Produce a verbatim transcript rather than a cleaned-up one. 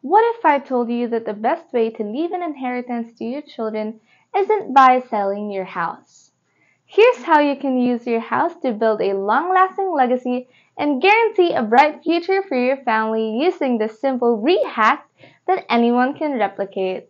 What if I told you that the best way to leave an inheritance to your children isn't by selling your house? Here's how you can use your house to build a long-lasting legacy and guarantee a bright future for your family using this simple rehack that anyone can replicate.